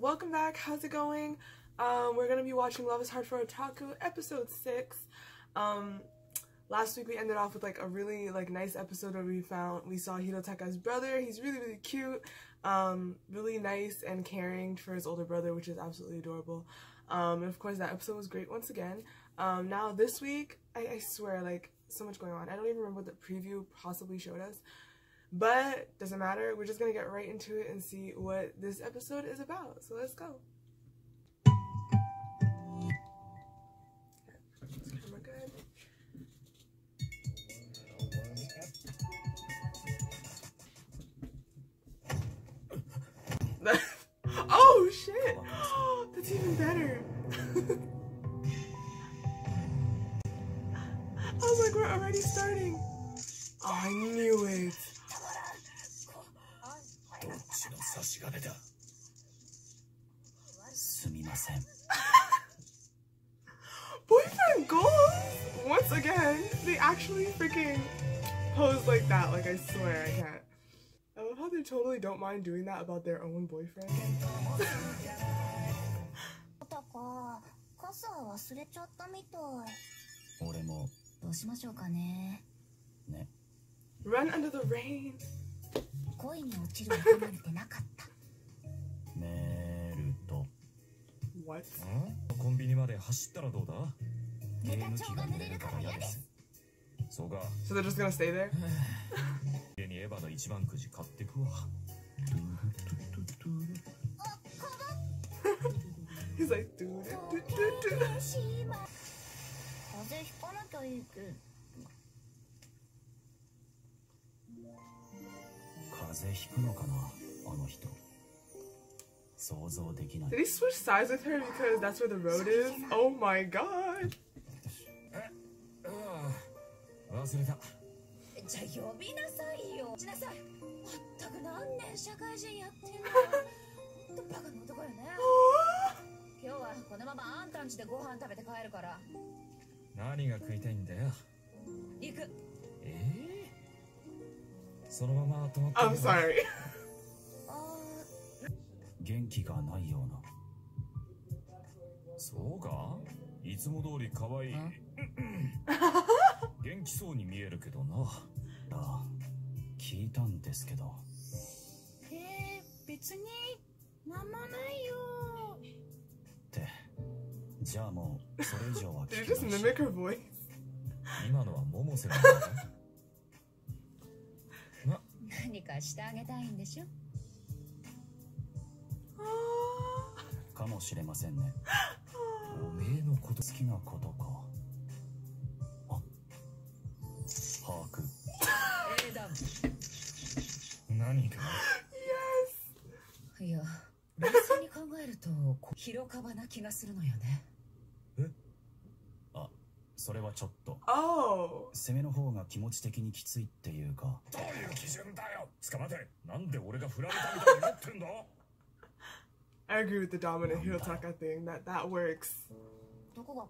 welcome back. How's it going? We're gonna be watching Love is Hard for Otaku episode 6. Last week we ended off with like a really nice episode where we saw Hirotaka's brother. He's really cute, really nice and caring for his older brother, which is absolutely adorable. And of course that episode was great once again. Now this week, I swear, like, so much going on. I don't even remember what the preview possibly showed us, but doesn't matter. We're just gonna get right into it and see what this episode is about. So let's go. Oh shit! That's even better. I was like, we're already starting. Oh, I knew it. Boyfriend goals! Once again, they actually freaking pose like that. Like, I swear I can't. I love how they totally don't mind doing that about their own boyfriend. Run under the rain. What? So they're just gonna stay there? He's like, dude. Did he switch sides with her because that's where the road is? Oh my god! I'm sorry. Did you just mimic her voice? Oh. I agree with the dominant Hirotaka thing, that works. Bruh.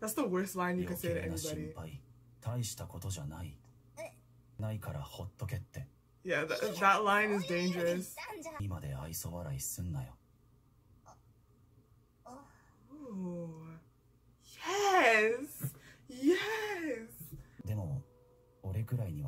That's the worst line you could say to anybody. Yeah, that line is dangerous. Ooh. Yes! Yes! Oh, he's pouting!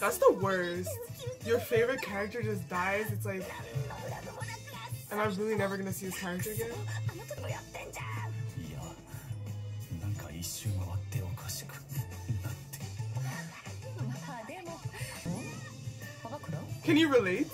That's the worst. Your favorite character just dies. It's like, am I really never gonna see his character again? Can you relate?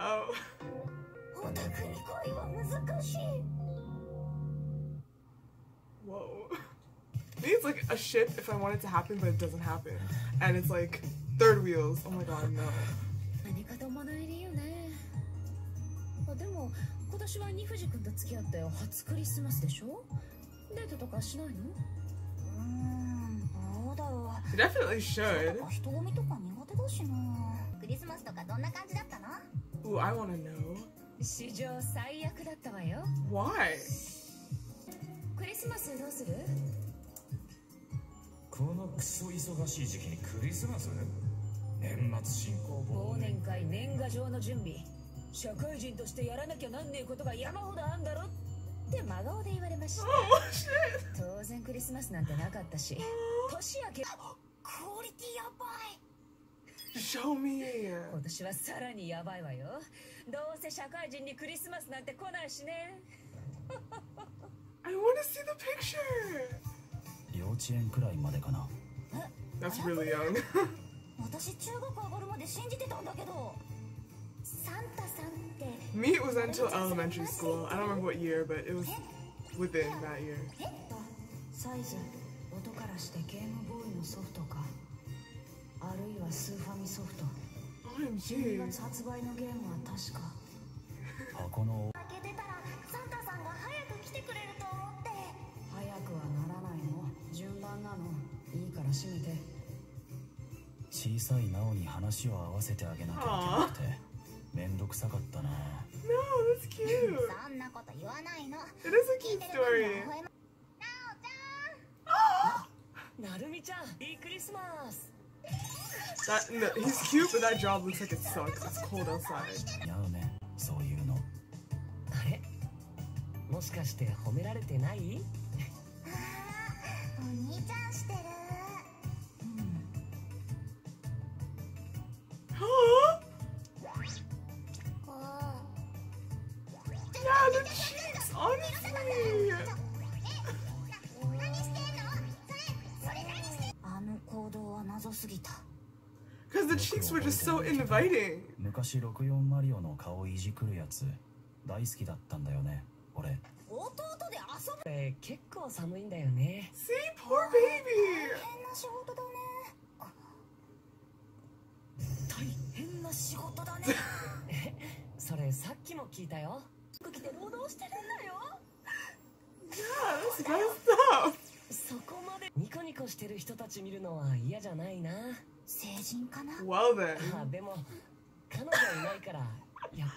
Oh. Whoa. it's like a shit if I want it to happen, but it doesn't happen. And it's like third wheels. Oh my god, no. You definitely should. Ooh, I want to know. Why? Oh, shit. Show me. I want to see the picture. That's really young. Meet was until elementary school. I don't remember what year, but it was within that year. OMG. Aww. No, that's cute. It is a cute story. That, no, he's cute, but that job looks like it sucks. It's cold outside. The cheeks, honestly. Because the cheeks were just so inviting. See, poor baby. Yeah, that's messed up. Well then. Oh my gosh. Oh, shit just got deep. So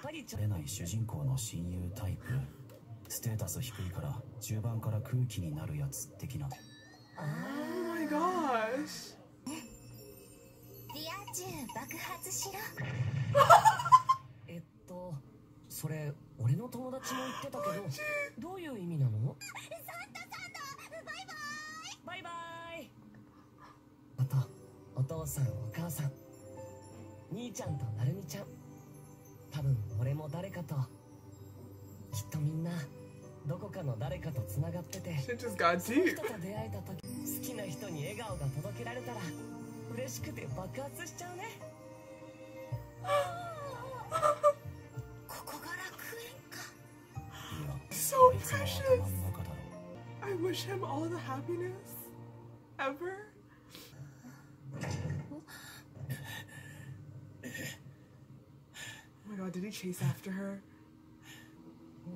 precious. I wish him all the happiness ever. Oh my god, did he chase after her? Oh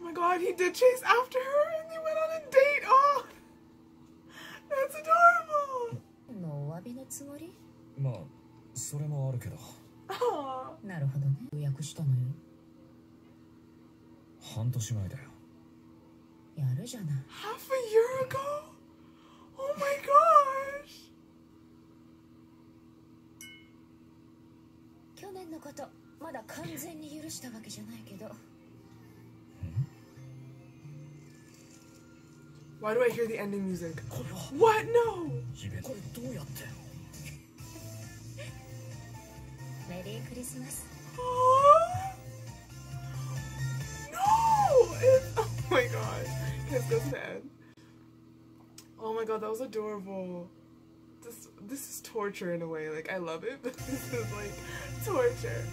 my god, he did chase after her and they went on a date. Oh, that's adorable. Oh. Half a year ago? Oh my gosh! Why do I hear the ending music? What? No! Merry Christmas. Oh my god, that's so sad. Oh my god, that was adorable. This is torture in a way. Like, I love it, but this is like torture.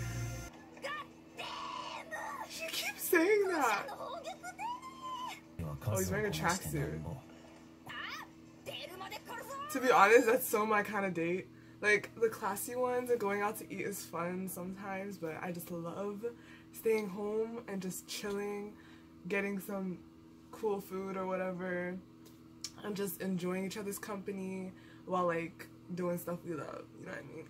God damn! She keeps saying that. Oh, he's wearing a tracksuit. To be honest, that's so my kind of date. Like, the classy ones and going out to eat is fun sometimes, but I just love staying home and just chilling, getting some cool food or whatever, and just enjoying each other's company while, like, doing stuff we love. You know what I mean?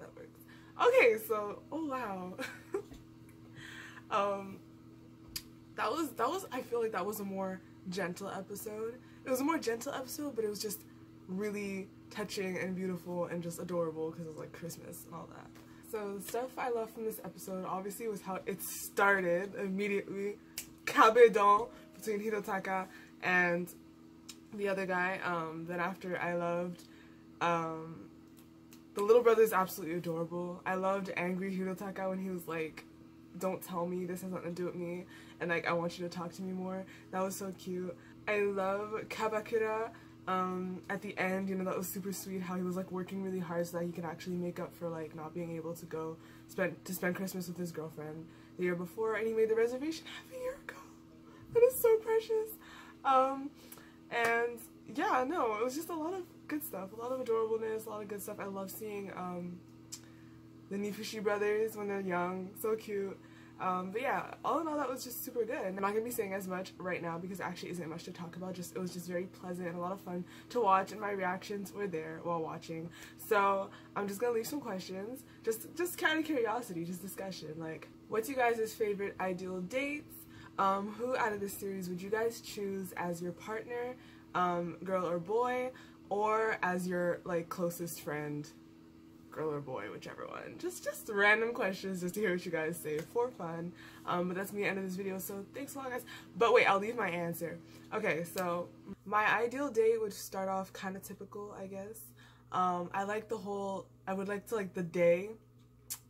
That works. Okay, so, oh wow. That was, I feel like that was a more gentle episode. It was a more gentle episode, but it was just really touching and beautiful and just adorable because it was like Christmas and all that. So the stuff I love from this episode obviously was how it started immediately. Kabedon between Hirotaka and the other guy. Then after I loved, the little brother is absolutely adorable. I loved angry Hirotaka when he was like, don't tell me, this has nothing to do with me, and like I want you to talk to me more. That was so cute. I love Kabakura at the end, you know, that was super sweet how he was like working really hard so that he could actually make up for like not being able to go spend Christmas with his girlfriend the year before, and he made the reservation half a year ago. That is so precious. And yeah, no, it was just a lot of good stuff, a lot of adorableness, a lot of good stuff. I love seeing the Nifushi brothers when they're young, so cute. But yeah, all in all, that was just super good. I'm not gonna be saying as much right now because there actually isn't much to talk about. Just it was just very pleasant and a lot of fun to watch, and my reactions were there while watching. So I'm just gonna leave some questions, just kind of curiosity, just discussion. Like, what's you guys' favorite ideal dates? Who out of this series would you guys choose as your partner, girl or boy, or as your like closest friend? Girl or boy, whichever one. Just random questions just to hear what you guys say for fun. But that's me at the end of this video, so thanks a lot, guys. But wait, I'll leave my answer. Okay, so my ideal date would start off kind of typical, I guess. I like the whole, I would like to, like, the day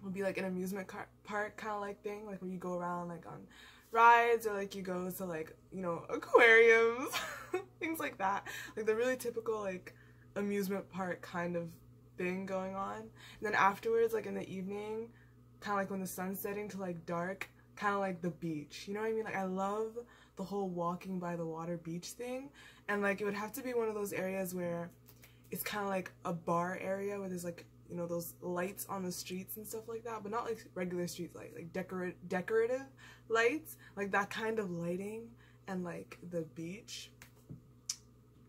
would be like an amusement park kind of like thing, like when you go around like on rides, or like you go to like, you know, aquariums, things like that. Like the really typical like amusement park kind of thing going on. And then afterwards, like in the evening, kind of like when the sun's setting to like dark, kind of like the beach, you know what I mean? Like I love the whole walking by the water beach thing, and like it would have to be one of those areas where it's kind of like a bar area where there's like, you know, those lights on the streets and stuff like that, but not like regular street lights, like decorative lights, like that kind of lighting, and like the beach.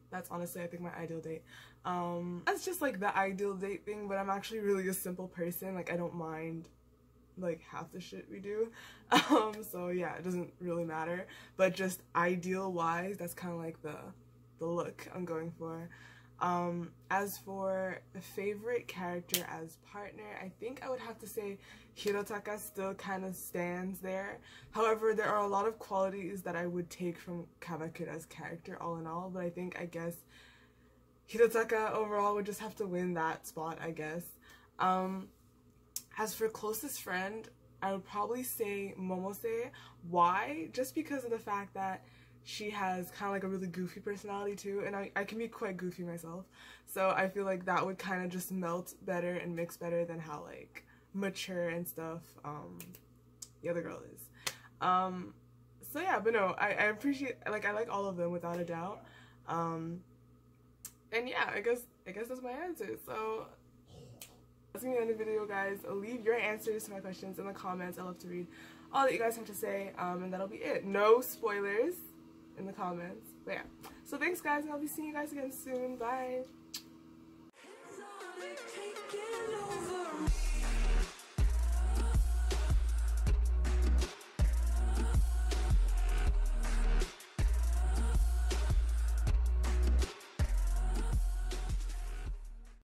That's honestly, I think, my ideal date. That's just like the ideal date thing, but I'm actually really a simple person. Like I don't mind like half the shit we do. So yeah, it doesn't really matter. But just ideal wise, that's kind of like the look I'm going for. As for favorite character as partner, I think I would have to say Hirotaka still kind of stands there. However, there are a lot of qualities that I would take from Kabakura's character all in all, but I think, I guess, Hirotaka overall would just have to win that spot, I guess. As for closest friend, I would probably say Momose. Why? Just because of the fact that she has kind of like a really goofy personality too, and I can be quite goofy myself, so I feel like that would kind of just melt better and mix better than how like mature and stuff the other girl is. So yeah, but no, I appreciate, like, I like all of them without a doubt. And yeah, I guess that's my answer. So that's gonna be the end of the video, guys. Leave your answers to my questions in the comments. I love to read all that you guys have to say, and that'll be it. No spoilers in the comments, but yeah. So thanks, guys, and I'll be seeing you guys again soon. Bye.